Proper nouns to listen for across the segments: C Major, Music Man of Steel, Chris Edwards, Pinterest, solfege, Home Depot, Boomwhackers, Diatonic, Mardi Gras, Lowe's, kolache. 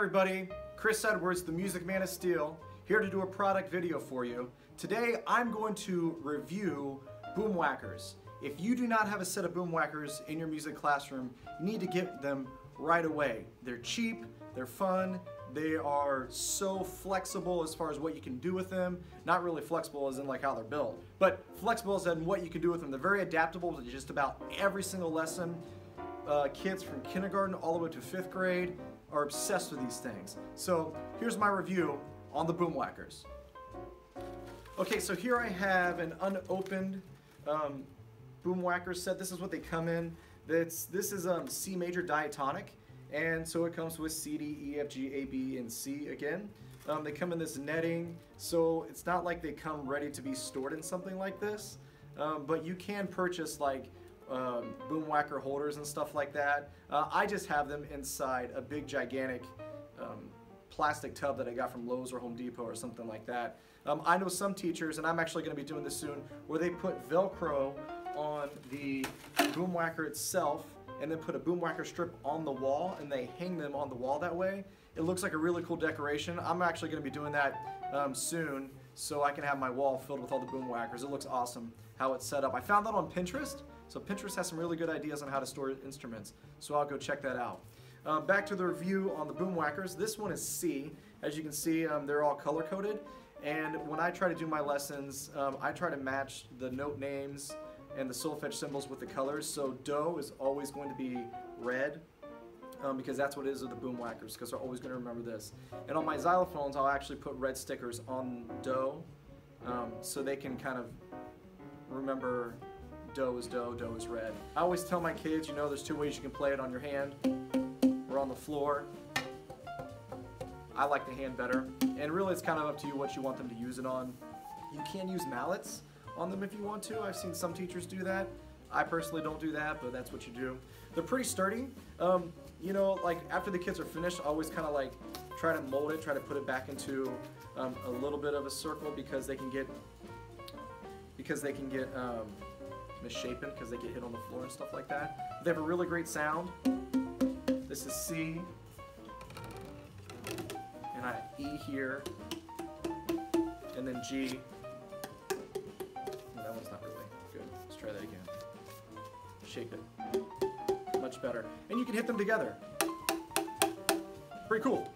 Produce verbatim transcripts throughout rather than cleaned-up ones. everybody, Chris Edwards, the Music Man of Steel, here to do a product video for you. Today I'm going to review boomwhackers. If you do not have a set of boomwhackers in your music classroom, you need to get them right away. They're cheap, they're fun, they are so flexible as far as what you can do with them. Not really flexible as in like how they're built, but flexible as in what you can do with them. They're very adaptable to just about every single lesson. Uh, kids from kindergarten all the way to fifth grade are obsessed with these things. So here's my review on the boomwhackers. Okay, so here I have an unopened um, boomwhacker set. This is what they come in. That's, this is um, C major diatonic, and so it comes with C, D, E, F, G, A, B, and C again. Um, they come in this netting, so it's not like they come ready to be stored in something like this, um, but you can purchase like Um, boomwhacker holders and stuff like that. Uh, I just have them inside a big gigantic um, plastic tub that I got from Lowe's or Home Depot or something like that. Um, I know some teachers, and I'm actually going to be doing this soon, where they put Velcro on the boomwhacker itself and then put a boomwhacker strip on the wall and they hang them on the wall that way. It looks like a really cool decoration. I'm actually going to be doing that um, soon, so I can have my wall filled with all the boomwhackers. It looks awesome how it's set up. I found that on Pinterest. So Pinterest has some really good ideas on how to store instruments, so I'll go check that out. Um, back to the review on the boomwhackers. This one is C. As you can see, um, they're all color-coded, and when I try to do my lessons, um, I try to match the note names and the solfege symbols with the colors, so Do is always going to be red, um, because that's what it is with the boomwhackers, because they're always going to remember this. And on my xylophones, I'll actually put red stickers on Do, um, so they can kind of remember Do is Do, Do is red. I always tell my kids, you know, there's two ways you can play it: on your hand or on the floor. I like the hand better, and really it's kind of up to you what you want them to use it on. You can use mallets on them if you want to. I've seen some teachers do that. I personally don't do that, but that's what you do. They're pretty sturdy. Um, you know, like after the kids are finished, I always kind of like try to mold it, try to put it back into um, a little bit of a circle, because they can get, because they can get, um, misshapen because they get hit on the floor and stuff like that. They have a really great sound. This is C, and I have E here, and then G. That one's not really good. Let's try that again. Shape it. Much better. And you can hit them together. Pretty cool.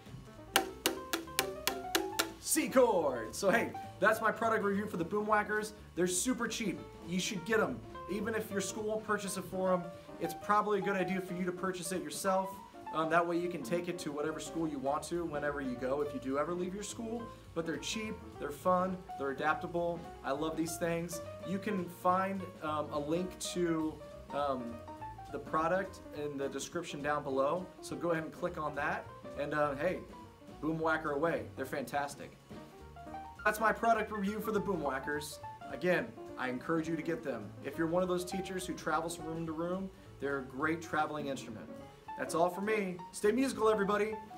C chord. So hey, that's my product review for the boomwhackers. They're super cheap. You should get them. Even if your school won't purchase it for them, it's probably a good idea for you to purchase it yourself. Um, that way you can take it to whatever school you want to whenever you go, if you do ever leave your school. But they're cheap, they're fun, they're adaptable. I love these things. You can find um, a link to um, the product in the description down below. So go ahead and click on that. And uh, hey, boomwhacker away. They're fantastic. That's my product review for the boomwhackers. Again, I encourage you to get them. If you're one of those teachers who travels from room to room, they're a great traveling instrument. That's all for me. Stay musical, everybody.